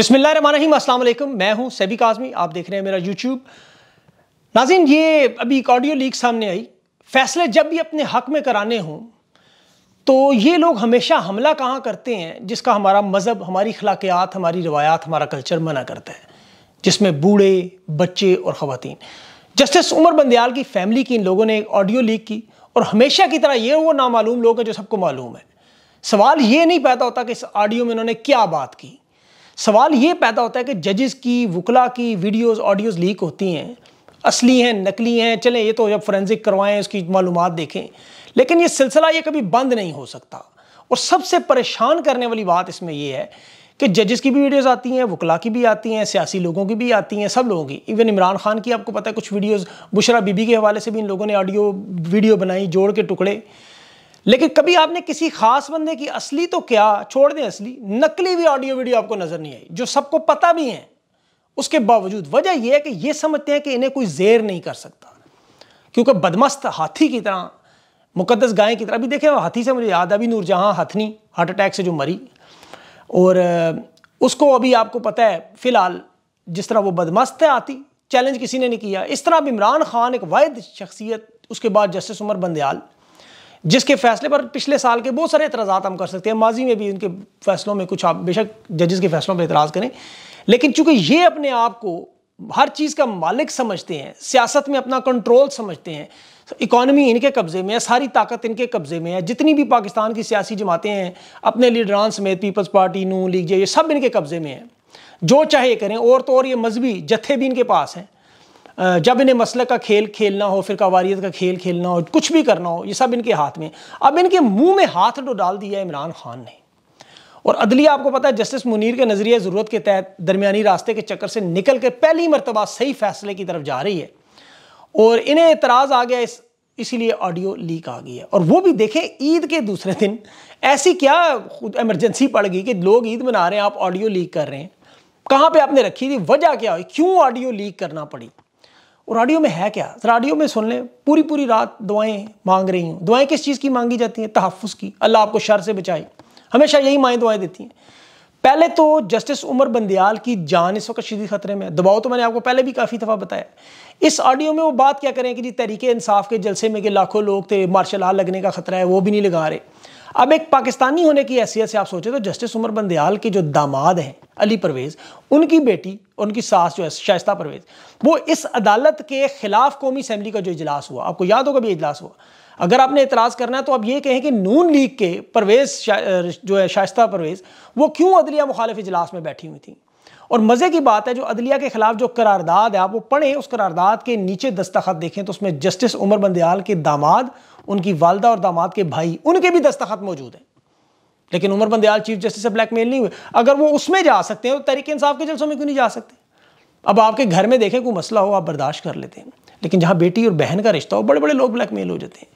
बिस्मिल्लाहिर्रहमानिर्रहीम, अस्सलाम वालेकुम। मैं हूं सैबी काज़मी, आप देख रहे हैं मेरा यूट्यूब। नाज़रीन, ये अभी एक ऑडियो लीक सामने आई। फैसले जब भी अपने हक में कराने हों तो ये लोग हमेशा हमला कहाँ करते हैं जिसका हमारा मज़हब, हमारी अखलाकियात, हमारी रवायात, हमारा कल्चर मना करता है, जिसमें बूढ़े, बच्चे और ख़वातीन। जस्टिस उमर बंदियाल की फैमिली की इन लोगों ने एक ऑडियो लीक की और हमेशा की तरह ये वो नामालूम लोग हैं जो सबको मालूम है। सवाल ये नहीं पैदा होता कि इस ऑडियो में उन्होंने क्या बात की। सवाल ये पैदा होता है कि जजेस की, वुकला की वीडियोस, ऑडियोज़ लीक होती हैं, असली हैं, नकली हैं, चलें ये तो जब फोरेंसिक करवाएं उसकी मालूमात देखें, लेकिन ये सिलसिला ये कभी बंद नहीं हो सकता। और सबसे परेशान करने वाली बात इसमें ये है कि जजेस की भी वीडियोस आती हैं, वकला की भी आती हैं, सियासी लोगों की भी आती हैं, सब लोगों की। इवन इमरान खान की आपको पता है कुछ वीडियोस, बुशरा बीबी के हवाले से भी इन लोगों ने ऑडियो वीडियो बनाई जोड़ के टुकड़े। लेकिन कभी आपने किसी खास बंदे की असली तो क्या छोड़ दें, असली नकली भी ऑडियो वीडियो आपको नज़र नहीं आई, जो सबको पता भी हैं उसके बावजूद। वजह यह है कि ये समझते हैं कि इन्हें कोई जेर नहीं कर सकता, क्योंकि बदमस्त हाथी की तरह, मुकद्दस गाय की तरह। अभी देखें, हाथी से मुझे याद है, अभी नूरजहाँ हथनी हार्ट अटैक से जो मरी, और उसको अभी आपको पता है फ़िलहाल जिस तरह वो बदमस्त है आती, चैलेंज किसी ने नहीं किया। इस तरह अब इमरान खान एक वाहिद शख्सियत, उसके बाद जस्टिस उमर बंदियाल, जिसके फैसले पर पिछले साल के बहुत सारे एतराज़ात हम कर सकते हैं। माजी में भी उनके फैसलों में कुछ, आप बेशक जजेस के फैसलों पर एतराज़ करें, लेकिन चूँकि ये अपने आप को हर चीज़ का मालिक समझते हैं, सियासत में अपना कंट्रोल समझते हैं, इकॉनमी इनके कब्ज़े में है, सारी ताकत इनके कब्ज़े में है। जितनी भी पाकिस्तान की सियासी जमातें हैं अपने लीडरान समेत, पीपल्स पार्टी, नून लीग, ये सब इनके कब्ज़े में है, जो चाहे करें। और तो और ये मजहबी जत्थे भी इनके पास हैं। जब इन्हें मसलक का खेल खेलना हो, फ़िरकावारियत का खेल खेलना हो, कुछ भी करना हो, ये सब इनके हाथ में। अब इनके मुँह में हाथ तो डाल दिया इमरान खान ने। और अदलिया, आपको पता है, जस्टिस मुनीर के नज़रिए ज़रूरत के तहत दरमियानी रास्ते के चक्कर से निकल के पहली मरतबा सही फैसले की तरफ जा रही है, और इन्हें एतराज़ आ गया, इसीलिए ऑडियो लीक आ गई है। और वो भी देखें, ईद के दूसरे दिन ऐसी क्या खुद एमरजेंसी पड़ गई कि लोग ईद मना रहे हैं, आप ऑडियो लीक कर रहे हैं। कहाँ पे आपने रखी थी, वजह क्या हुई, क्यों ऑडियो लीक करना पड़ी, और ऑडियो में है क्या? सर, ऑडियो में सुन लें। पूरी पूरी रात दुआएँ मांग रही हूँ। दुआएँ किस चीज़ की मांगी जाती हैं? तहफ़ुज़ की, अल्लाह आपको शर से बचाए, हमेशा यही माएँ दुआएँ देती हैं। पहले तो जस्टिस उमर बंदियाल की जान इस वक्त शदीद ख़तरे में है। दबाव तो मैंने आपको पहले भी काफ़ी दफ़ा बताया। इस ऑडियो में वो बात क्या करें कि जी तहरीक-ए-इंसाफ़ के जलसे में कि लाखों लोग थे, मार्शल लॉ लगने का ख़तरा है, वो भी नहीं लगा रहे। अब एक पाकिस्तानी होने की हैसियत से आप सोचें तो जस्टिस उमर बंदियाल के जो दामाद हैं अली परवेज़, उनकी बेटी और उनकी सास जो है शायस्ता परवेज़, वो इस अदालत के ख़िलाफ़ कौमी असम्बली का जो इजलास हुआ, आपको याद होगा भी इजलास हुआ, अगर आपने एतराज़ करना है तो आप ये कहें कि नून लीग के परवेज़ जो है शायस्ता परवेज़, वो क्यों अदलिया मुखालिफ इजलास में बैठी हुई थी। और मज़े की बात है, जो अदलिया के ख़िलाफ़ जो करारदाद है, आप वो पढ़ें, उस करारदाद के नीचे दस्तखत देखें तो उसमें जस्टिस उमर बंदियाल के दामाद, उनकी वालदा और दामाद के भाई, उनके भी दस्तखत मौजूद हैं। लेकिन उमर बंदियाल चीफ जस्टिस से ब्लैकमेल नहीं हुए। अगर वो उसमें जा सकते हैं तो तहरीक-ए-इंसाफ़ के जल्सों में क्यों नहीं जा सकते? अब आपके घर में देखें कोई मसला हो, आप बर्दाश्त कर लेते हैं, लेकिन जहाँ बेटी और बहन का रिश्ता हो, बड़े बड़े लोग ब्लैकमेल हो जाते हैं,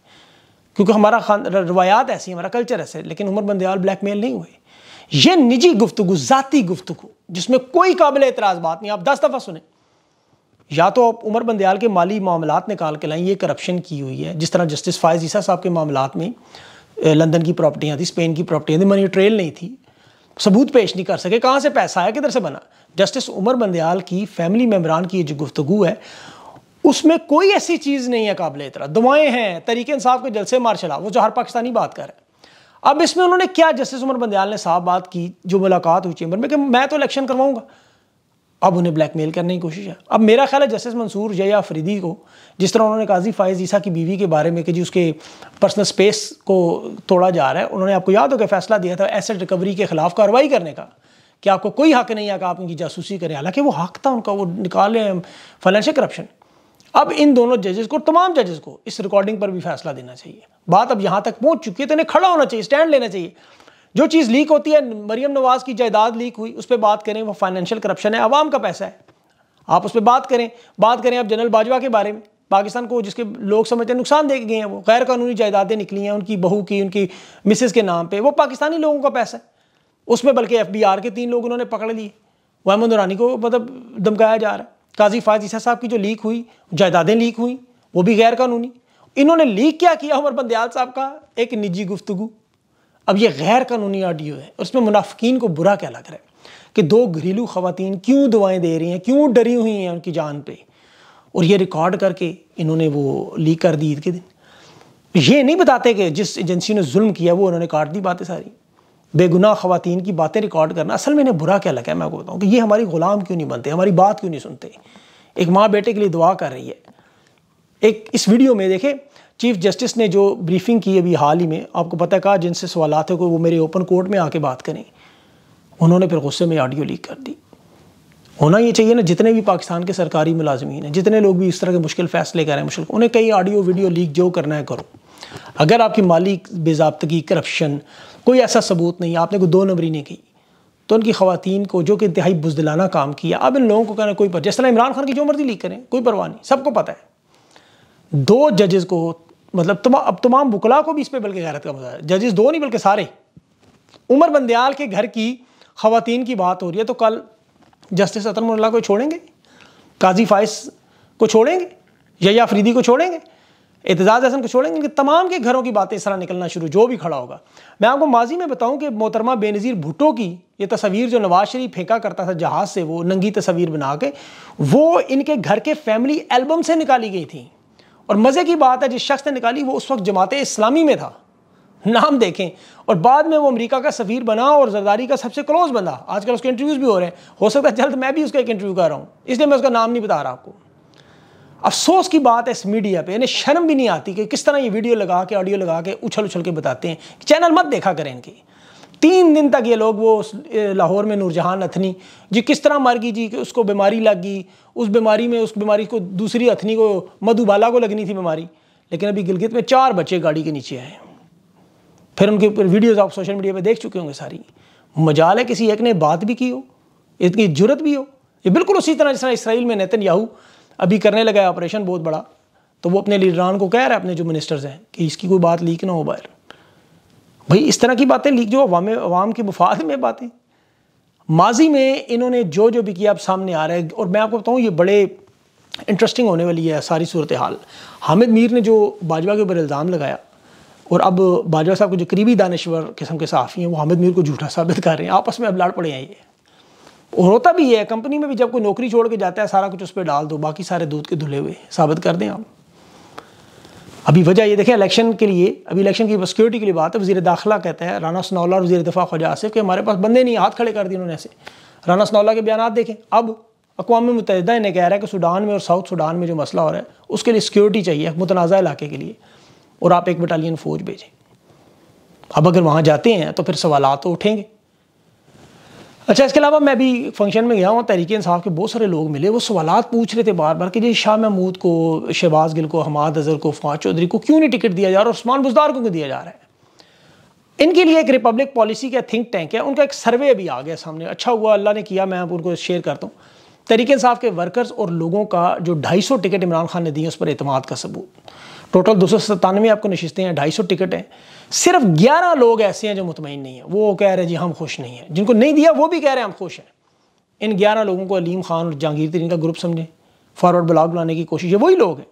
क्योंकि हमारा रवायात ऐसी, हमारा कल्चर ऐसे। लेकिन उमर बंदियाल ब्लैकमेल नहीं हुए। ये निजी गुफ्तगू, ज़ाती गुफ्तगू, जिसमें कोई काबिल एतराज़ बात नहीं। आप 10 दफ़ा सुने, या तो आप उमर बंदियाल के माली मामलात निकाल के लाएं, ये करप्शन की हुई है। जिस तरह जस्टिस फ़ाइज़ ईसा साहब के मामलात में लंदन की प्रॉपर्टियाँ थी, स्पेन की प्रॉपर्टियाँ थी, मनी ट्रेल नहीं थी, सबूत पेश नहीं कर सके, कहाँ से पैसा आया, किधर से बना। जस्टिस उमर बंदियाल की फैमिली मेम्बरान की जो गुफ्तगू है, उसमें कोई ऐसी चीज़ नहीं है काबिल एतराज़। दुआएँ हैं, तहरीक-ए-इंसाफ़ के जलसे, मार्शल लॉ, वो जो हर पाकिस्तानी बात कर रहा है। अब इसमें उन्होंने क्या, जस्टिस उमर बंदियाल ने साफ बात की, जो मुलाकात हुई चैम्बर में, कि मैं तो इलेक्शन करवाऊंगा। अब उन्हें ब्लैकमेल करने की कोशिश है। अब मेरा ख्याल है जस्टिस मंसूर जिया अफरीदी को, जिस तरह उन्होंने काजी फ़ाइज़ ईसा की बीवी के बारे में कि जी उसके पर्सनल स्पेस को तोड़ा जा रहा है, उन्होंने, आपको याद होगा, फैसला दिया था एसेट रिकवरी के खिलाफ कार्रवाई करने का, कि आपको कोई हक नहीं है कि आप उनकी जासूसी करें। हालांकि वो हक था उनका, वो निकाले फाइनेंशियल करप्शन। अब इन दोनों जजेस को, तमाम जजेस को इस रिकॉर्डिंग पर भी फैसला देना चाहिए। बात अब यहाँ तक पहुँच चुकी है तो इन्हें खड़ा होना चाहिए, स्टैंड लेना चाहिए। जो चीज़ लीक होती है, मरियम नवाज़ की जायदाद लीक हुई, उस पर बात करें, वो फाइनेंशियल करप्शन है, आवाम का पैसा है, आप उस पर बात करें। बात करें आप जनरल बाजवा के बारे में, पाकिस्तान को जिसके लोग समझते हैं नुकसान दे गए हैं, वो गैर कानूनी जायदादें निकली हैं उनकी बहू की, उनकी मिसेस के नाम पर, वो पाकिस्तानी लोगों का पैसा है। उसमें बल्कि FBR के 3 लोग उन्होंने पकड़ लिए, वहमद रानी को मतलब धमकाया जा रहा है। काजी फ़ाइज़ ईसा साहब की जो लीक हुई, जायदादें लीक हुई, वो भी गैर कानूनी। इन्होंने लीक क्या किया, उमर बंदियाल साहब का एक निजी गुफ्तगू। अब ये गैर कानूनी ऑडियो है, उसमें मुनाफिकीन को बुरा क्या लग रहा है? कि दो घरेलू ख़वातीन क्यों दुआएं दे रही हैं, क्यों डरी हुई हैं उनकी जान पे, और ये रिकॉर्ड करके इन्होंने वो लीक कर दी ईद के दिन। ये नहीं बताते कि जिस एजेंसी ने जुल्म किया वो उन्होंने काट दी बातें सारी। बेगुनाह ख़वातीन की बातें रिकॉर्ड करना असल में इन्हें बुरा क्या लगा है, मैं आपको बताऊँ कि ये हमारी ग़ुलाम क्यों नहीं बनते, हमारी बात क्यों नहीं सुनते। एक माँ बेटे के लिए दुआ कर रही है। एक इस वीडियो में देखें, चीफ जस्टिस ने जो ब्रीफिंग की अभी हाल ही में, आपको पता है, कहा जिनसे सवालात है कोई वो मेरे ओपन कोर्ट में आके बात करें। उन्होंने फिर गुस्से में ऑडियो लीक कर दी। होना ये चाहिए ना, जितने भी पाकिस्तान के सरकारी मुलाजमीन हैं, जितने लोग भी इस तरह के मुश्किल फैसले कर रहे हैं मुश्किल, उन्हें कहीं ऑडियो वीडियो लीक जो करना है करो। अगर आपकी माली बेज़ाब्तगी, करप्शन, कोई ऐसा सबूत नहीं, आपने कोई दो नंबरी नहीं की, तो उनकी ख़वातीन को जो कि इंतहाई बुज़दिलाना काम किया, अब इन लोगों को कहना कोई पर, जिस तरह इमरान खान की जो मर्ज़ी लीक करें, कोई परवाह नहीं, सबको पता है। दो जजेस को, मतलब अब तमाम बुकला को भी इस पर बल्कि गैरत का मजा है, जजेस दो नहीं बल्कि सारे। उमर बंदियाल के घर की ख़वातीन की बात हो रही है तो कल जस्टिस अतरमोल्ला को छोड़ेंगे, काजी फ़ाइज़ को छोड़ेंगे, यहया अफरीदी को छोड़ेंगे, एतजाज़ हसन को छोड़ेंगे, इनके तमाम के घरों की बातें इस तरह निकलना शुरू, जो भी खड़ा होगा। मैं आपको माजी में बताऊं कि मोहतरमा बेनज़ीर भुटो की ये तस्वीर जो नवाज़ शरीफ फेंका करता था जहाज़ से, वो नंगी तस्वीर बना के, वो इनके घर के फैमिली एल्बम से निकाली गई थी। और मज़े की बात है, जिस शख्स ने निकाली वो उस वक्त जमात इस्लामी में था, नाम देखें, और बाद में वो अमेरिका का सफ़ीर बना और जरदारी का सबसे क्लोज बंदा। आजकल उसके इंटरव्यूज़ भी हो रहे हैं, हो सकता है जल्द मैं भी उसका एक इंटरव्यू कर रहा हूँ, इसलिए मैं उसका नाम नहीं बता रहा आपको। अफसोस की बात है इस मीडिया पे, इन्हें शर्म भी नहीं आती कि किस तरह ये वीडियो लगा के, ऑडियो लगा के उछल उछल के बताते हैं कि चैनल मत देखा करें इनके। 3 दिन तक ये लोग, वो लाहौर में नूरजहान अथनी जी किस तरह मर गई जी, कि उसको बीमारी लग गई, उस बीमारी में, उस बीमारी को दूसरी अथनी को, मधुबाला को लगनी थी बीमारी, लेकिन अभी गिलगित में 4 बच्चे गाड़ी के नीचे आए। फिर उनके ऊपर वीडियोज़ आप सोशल मीडिया पर देख चुके होंगे सारी। मजाल है किसी एक ने बात भी की हो, इतनी जुर्रत भी हो। ये बिल्कुल उसी तरह जिस तरह इसराइल में नैतन याहू अभी करने लगा है ऑपरेशन बहुत बड़ा, तो वो अपने लीडरान को कह रहा है, अपने जो मिनिस्टर्स हैं, कि इसकी कोई बात लीक ना हो बाहर। भाई इस तरह की बातें लीक, जो अवाम के मुफाद में बातें। माजी में इन्होंने जो जो भी किया अब सामने आ रहा है। और मैं आपको बताऊँ, ये बड़े इंटरेस्टिंग होने वाली है सारी सूरत हाल। हामिद मीर ने जो बाजवा के ऊपर इल्ज़ाम लगाया, और अब बाजवा साहब को जो करीबी दानश्वर किस्म के सहाफ़ी हैं, वो हामिद मीर को झूठा साबित कर रहे हैं। आपस में अब लड़ पड़े हैं ये, और होता भी है कंपनी में भी, जब कोई नौकरी छोड़ के जाता है सारा कुछ उस पर डाल दो, बाकी सारे दूध के धुले हुए साबित कर दें आप। अभी वजह ये देखें, इलेक्शन के लिए, अभी इलेक्शन की सिक्योरिटी के लिए बात है। वज़ीर दाखिला कहता है राना स्नौला और वज़ीर दिफा ख़्वाजा आसिफ़ के हमारे पास बंदे नहीं, हाथ खड़े कर दिए उन्होंने ऐसे। राना स्नौला के बयान देखें, अब अक़वाम मुत्तहिदा इन्हें कह रहा है कि सूडान में और साउथ सूडान में जो मसला हो रहा है उसके लिए सिक्योरिटी चाहिए मुतनाज़ा इलाके के लिए, और आप 1 बटालियन फ़ौज भेजें। अब अगर वहाँ जाते हैं तो फिर सवाल तो उठेंगे। अच्छा, इसके अलावा मैं भी फंक्शन में गया हूँ, तहरीक-ए-इंसाफ़ के बहुत सारे लोग मिले, वो सवालात पूछ रहे थे बार बार कि जी शाह महमूद को, शहबाज़ गिल को, हमाद अजहर को, फवाद चौधरी को क्यों नहीं टिकट दिया जा रहा, और उस्मान बुज़दार को क्यों दिया जा रहा है। इनके लिए एक रिपब्लिक पॉलिसी का थिंक टैंक है, उनका एक सर्वे अभी आ गया सामने, अच्छा हुआ अल्लाह ने किया, मैं आपको उनको शेयर करता हूँ। तहरीक-ए-इंसाफ़ के वर्कर्स और लोगों का जो 250 टिकट इमरान खान ने दिए, उस पर एतमाद का सबूत। टोटल 297 आपको नशिस्तें हैं, 250 टिकट हैं। सिर्फ 11 लोग ऐसे हैं जो मुतमईन नहीं हैं, वो कह रहे हैं जी हम खुश नहीं हैं, जिनको नहीं दिया वो भी कह रहे हैं हम खुश हैं। इन 11 लोगों को अलीम खान और जहांगीर तरीन का ग्रुप समझें, फॉरवर्ड ब्लॉक बनाने की कोशिश, ये वही लोग हैं,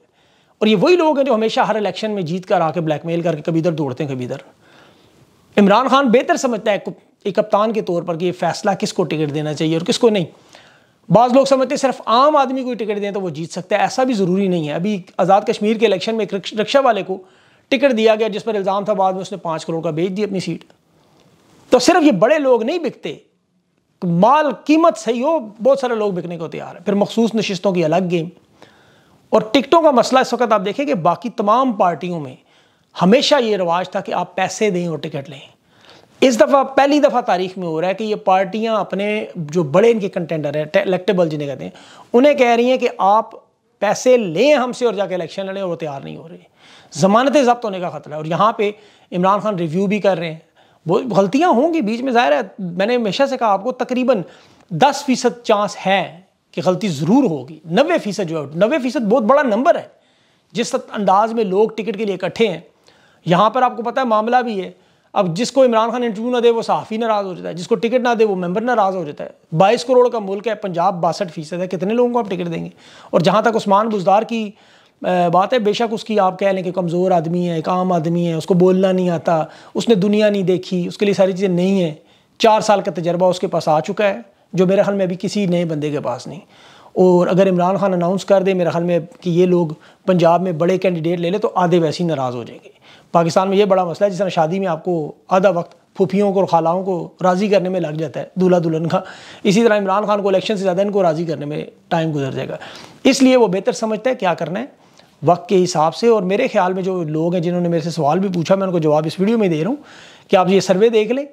और ये वही लोग हैं जो हमेशा हर इलेक्शन में जीत कर आके ब्लैकमेल करके कभी इधर दौड़ते हैं कभी इधर। इमरान खान बेहतर समझता है एक कप्तान के तौर पर कि ये फैसला किसको टिकट देना चाहिए और किसको नहीं। बाज़ लोग समझते हैं सिर्फ आम आदमी को टिकट दें तो वो जीत सकता है, ऐसा भी ज़रूरी नहीं है। अभी आज़ाद कश्मीर के इलेक्शन में एक रिक्शा वाले को टिकट दिया गया जिस पर इल्ज़ाम था, बाद में उसने 5 करोड़ का बेच दी अपनी सीट। तो सिर्फ ये बड़े लोग नहीं बिकते, माल कीमत सही हो बहुत सारे लोग बिकने को तैयार हैं। फिर मखसूस नशिस्तों की अलग गेम, और टिकटों का मसला इस वक्त आप देखें कि बाकी तमाम पार्टियों में हमेशा ये रिवाज था कि आप पैसे दें और टिकट लें। इस दफ़ा पहली दफ़ा तारीख में हो रहा है कि ये पार्टियां अपने जो बड़े इनके कंटेंडर हैं, इलेक्टेबल जिन्हें कहते हैं, उन्हें कह रही हैं कि आप पैसे लें हमसे और जाके इलेक्शन लड़ें, और वो तैयार नहीं हो रहे। ज़मानतें ज़ब्त होने का ख़तरा है, और यहाँ पे इमरान खान रिव्यू भी कर रहे हैं। बहुत गलतियाँ होंगी बीच में, ज़ाहिर है, मैंने हमेशा से कहा आपको तकरीबन 10% चांस है कि गलती ज़रूर होगी। 90% जो है, 90% बहुत बड़ा नंबर है। जिस अंदाज में लोग टिकट के लिए इकट्ठे हैं, यहाँ पर आपको पता है मामला भी है। अब जिसको इमरान खान इंटरव्यू ना दे वो सहाफ़ी नाराज़ हो जाता है, जिसको टिकट ना दे वो मेंबर नाराज़ हो जाता है। 22 करोड़ का मुल्क है, पंजाब 62% है, कितने लोगों को आप टिकट देंगे। और जहाँ तक उस्मान बुज़दार की बात है, बेशक उसकी आप कह लें कि कमज़ोर आदमी है, एक आम आदमी है, उसको बोलना नहीं आता, उसने दुनिया नहीं देखी, उसके लिए सारी चीज़ें नहीं हैं, 4 साल का तजर्बा उसके पास आ चुका है, जो मेरे ख्याल में अभी किसी नए बंदे के पास नहीं। और अगर इमरान खान अनाउंस कर दे मेरे ख्याल में कि ये लोग पंजाब में बड़े कैंडिडेट ले लें तो आधे वैसे ही नाराज़ हो जाएंगे। पाकिस्तान में ये बड़ा मसला है, जिस तरह शादी में आपको आधा वक्त फूफियों को और खालाओं को राज़ी करने में लग जाता है दूल्हा दुल्हन का, इसी तरह इमरान खान को इलेक्शन से ज़्यादा इनको राज़ी करने में टाइम गुजर जाएगा। इसलिए वो बेहतर समझता है क्या करना है वक्त के हिसाब से। और मेरे ख्याल में जो लोग हैं जिन्होंने मेरे से सवाल भी पूछा, मैं उनको जवाब इस वीडियो में दे रहा हूँ कि आप ये सर्वे देख लें।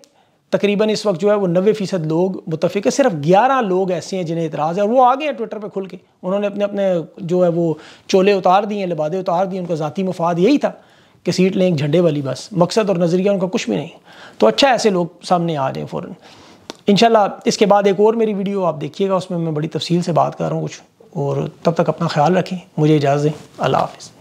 तकरीबन इस वक्त जो है वो 90% लोग मुतफिक है, सिर्फ 11 लोग ऐसे हैं जिन्हें एतराज़ है। और वो आ गए हैं ट्विटर पे खुल के, उन्होंने अपने अपने जो है वो चोले उतार दिए, लिबादे उतार दिए। उनका ज़ाती मुफाद यही था कि सीट लें एक झंडे वाली, बस मकसद और नज़रिया उनका कुछ भी नहीं। तो अच्छा ऐसे लोग सामने आ रहे हैं फ़ौरन। इंशाल्लाह इसके बाद एक और मेरी वीडियो आप देखिएगा, उसमें मैं बड़ी तफसील से बात कर रहा हूँ कुछ। और तब तक अपना ख्याल रखें, मुझे इजाज़त दें, अल्लाह हाफ़िज़।